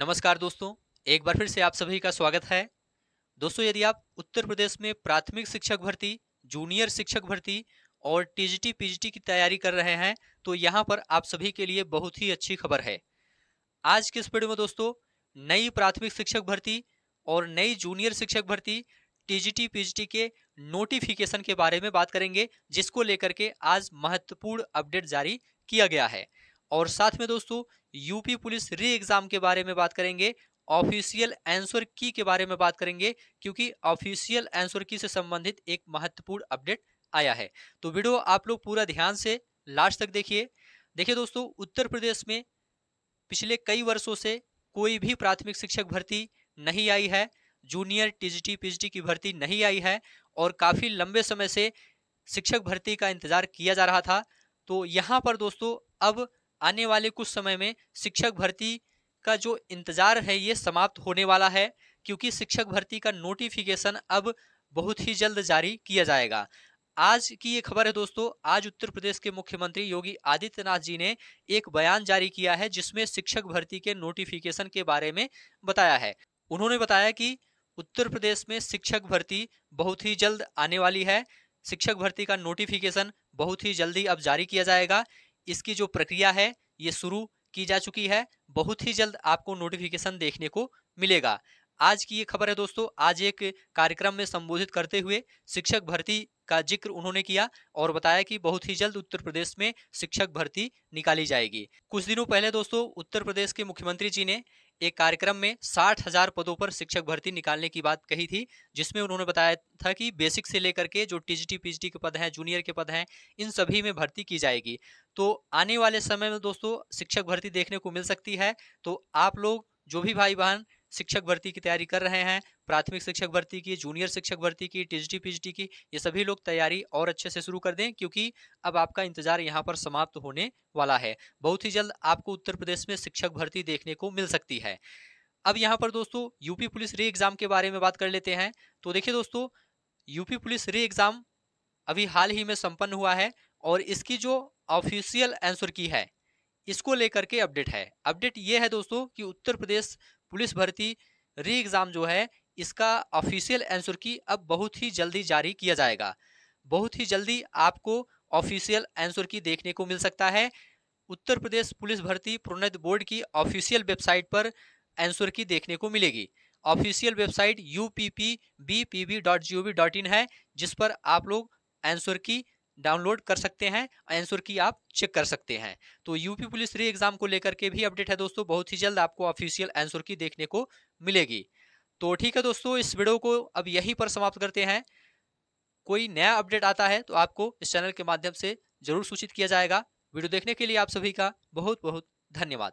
नमस्कार दोस्तों, एक बार फिर से आप सभी का स्वागत है। दोस्तों, यदि आप उत्तर प्रदेश में प्राथमिक शिक्षक भर्ती, जूनियर शिक्षक भर्ती और टीजीटी पीजीटी की तैयारी कर रहे हैं तो यहां पर आप सभी के लिए बहुत ही अच्छी खबर है। आज के इस वीडियो में दोस्तों नई प्राथमिक शिक्षक भर्ती और नई जूनियर शिक्षक भर्ती टीजीटी पीजीटी के नोटिफिकेशन के बारे में बात करेंगे, जिसको लेकर के आज महत्वपूर्ण अपडेट जारी किया गया है। और साथ में दोस्तों यूपी पुलिस री एग्जाम के बारे में बात करेंगे, ऑफिशियल आंसर की के बारे में बात करेंगे, क्योंकि ऑफिशियल आंसर की से संबंधित एक महत्वपूर्ण अपडेट आया है। तो वीडियो आप लोग पूरा ध्यान से लास्ट तक देखिए। देखिए दोस्तों, उत्तर प्रदेश में पिछले कई वर्षों से कोई भी प्राथमिक शिक्षक भर्ती नहीं आई है, जूनियर टीजीटी पीजीटी की भर्ती नहीं आई है और काफ़ी लंबे समय से शिक्षक भर्ती का इंतजार किया जा रहा था। तो यहाँ पर दोस्तों अब आने वाले कुछ समय में शिक्षक भर्ती का जो इंतज़ार है ये समाप्त होने वाला है, क्योंकि शिक्षक भर्ती का नोटिफिकेशन अब बहुत ही जल्द जारी किया जाएगा। आज की ये खबर है दोस्तों, आज उत्तर प्रदेश के मुख्यमंत्री योगी आदित्यनाथ जी ने एक बयान जारी किया है, जिसमें शिक्षक भर्ती के नोटिफिकेशन के बारे में बताया है। उन्होंने बताया कि उत्तर प्रदेश में शिक्षक भर्ती बहुत ही जल्द आने वाली है, शिक्षक भर्ती का नोटिफिकेशन बहुत ही जल्दी अब जारी किया जाएगा। इसकी जो प्रक्रिया है ये शुरू की जा चुकी है, बहुत ही जल्द आपको नोटिफिकेशन देखने को मिलेगा। आज की ये खबर है दोस्तों। आज एक कार्यक्रम में संबोधित करते हुए शिक्षक भर्ती का जिक्र उन्होंने किया और बताया कि बहुत ही जल्द उत्तर प्रदेश में शिक्षक भर्ती निकाली जाएगी। कुछ दिनों पहले दोस्तों उत्तर प्रदेश के मुख्यमंत्री जी ने एक कार्यक्रम में 60,000 पदों पर शिक्षक भर्ती निकालने की बात कही थी, जिसमें उन्होंने बताया था कि बेसिक से लेकर के जो टीजीटी पीजीटी के पद हैं, जूनियर के पद हैं, इन सभी में भर्ती की जाएगी। तो आने वाले समय में दोस्तों शिक्षक भर्ती देखने को मिल सकती है। तो आप लोग जो भी भाई बहन शिक्षक भर्ती की तैयारी कर रहे हैं, प्राथमिक शिक्षक भर्ती की, जूनियर शिक्षक भर्ती की, टीजीटी पीजीटी की, ये सभी लोग तैयारी और अच्छे से शुरू कर दें, क्योंकि अब आपका इंतजार यहाँ पर समाप्त होने वाला है। बहुत ही जल्द आपको उत्तर प्रदेश में शिक्षक भर्ती देखने को मिल सकती है। अब यहाँ पर दोस्तों यूपी पुलिस री एग्जाम के बारे में बात कर लेते हैं। तो देखिए दोस्तों, यूपी पुलिस री एग्जाम अभी हाल ही में संपन्न हुआ है और इसकी जो ऑफिशियल आंसर की है इसको लेकर के अपडेट है। अपडेट ये है दोस्तों कि उत्तर प्रदेश पुलिस भर्ती री एग्ज़ाम जो है इसका ऑफिशियल आंसर की अब बहुत ही जल्दी जारी किया जाएगा। बहुत ही जल्दी आपको ऑफिशियल आंसर की देखने को मिल सकता है। उत्तर प्रदेश पुलिस भर्ती प्रोन्नत बोर्ड की ऑफिशियल वेबसाइट पर आंसर की देखने को मिलेगी। ऑफिशियल वेबसाइट UPPBPB.gov.in है, जिस पर आप लोग आंसर की डाउनलोड कर सकते हैं, आंसर की आप चेक कर सकते हैं। तो यूपी पुलिस री एग्जाम को लेकर के भी अपडेट है दोस्तों, बहुत ही जल्द आपको ऑफिशियल आंसर की देखने को मिलेगी। तो ठीक है दोस्तों, इस वीडियो को अब यहीं पर समाप्त करते हैं। कोई नया अपडेट आता है तो आपको इस चैनल के माध्यम से जरूर सूचित किया जाएगा। वीडियो देखने के लिए आप सभी का बहुत बहुत धन्यवाद।